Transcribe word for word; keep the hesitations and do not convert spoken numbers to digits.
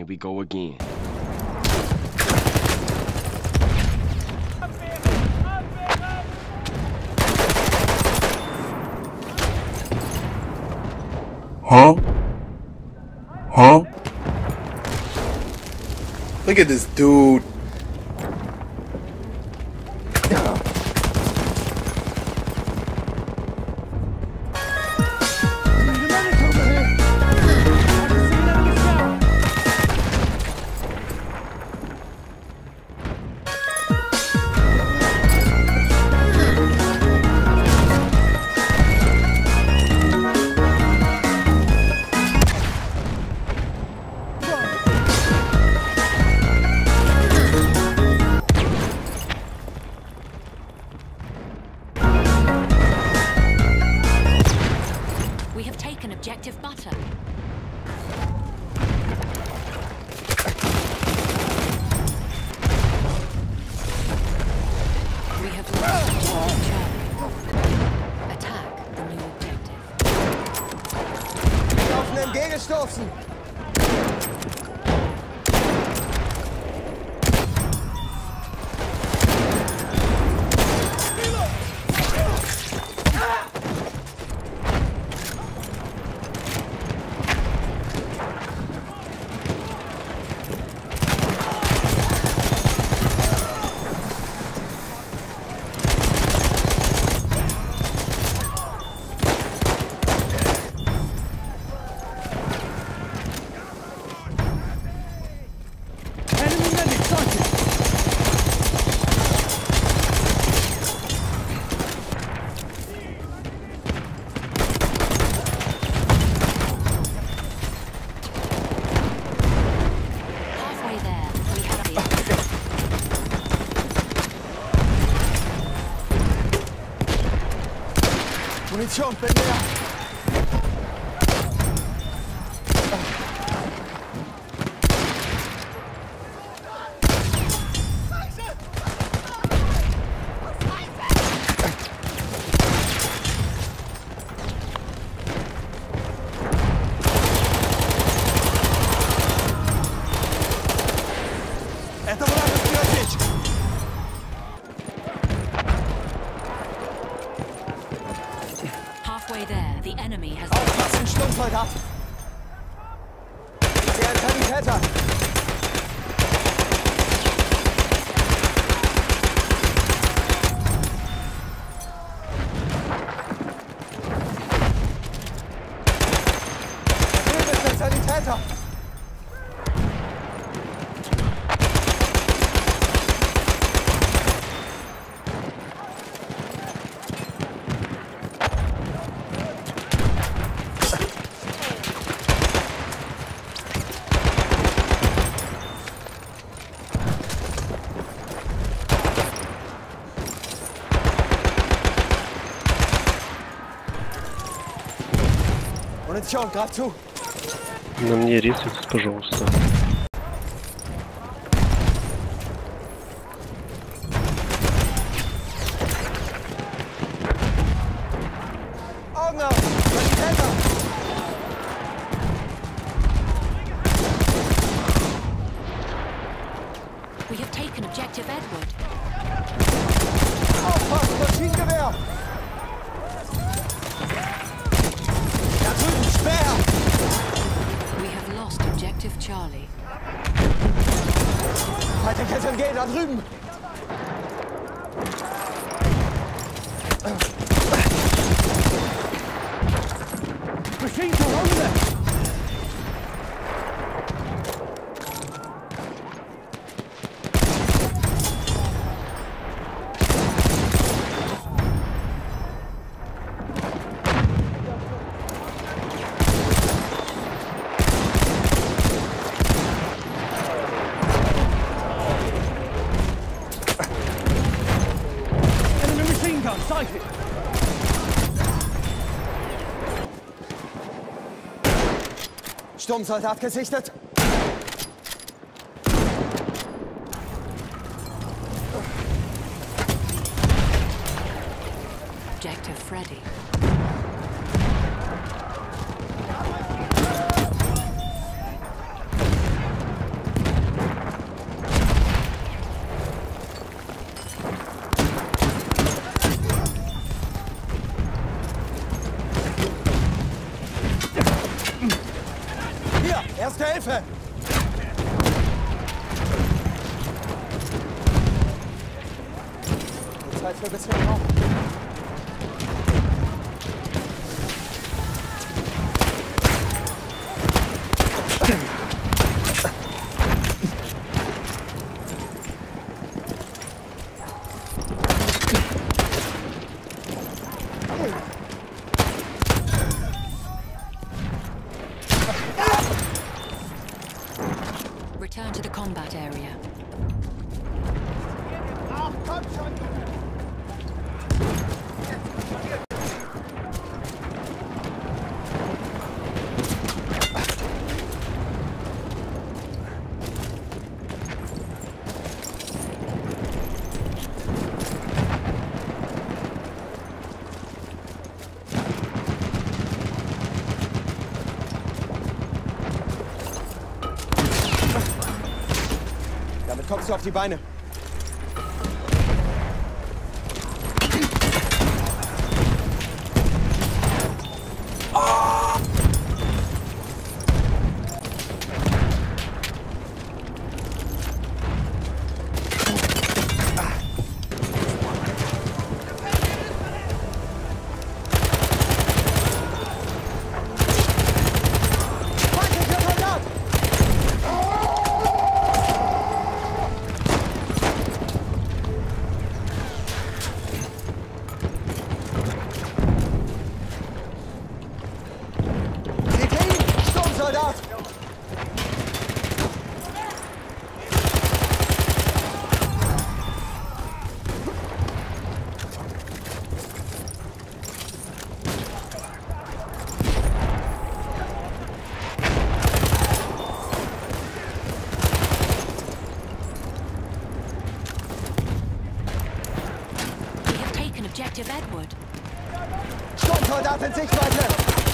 Here we go again. Huh? Huh? Look at this dude. Objective butter. We have lost objective Charlie. Attack the new objective. Wir laufen den Gegenstoßen. Jump in there. There, the enemy has aufpassen, Sturmzeug ab! Der Sanitäter! Da drüben ist der Sanitäter! На мне ресурс, пожалуйста. We have taken objective Edward. Aufpassen, Maschinengewehr! We have lost objective Charlie. Weiter klettern gehen, da drüben! Machine zur Runde! Sturmsoldat gesichtet. Objective Freddy. Hilfe! Zeit für ein bisschen Raum. Return to the combat area. Ach, komm schon! Damit kommst du auf die Beine. Objective Edward. Sturmsoldat in Sichtweite!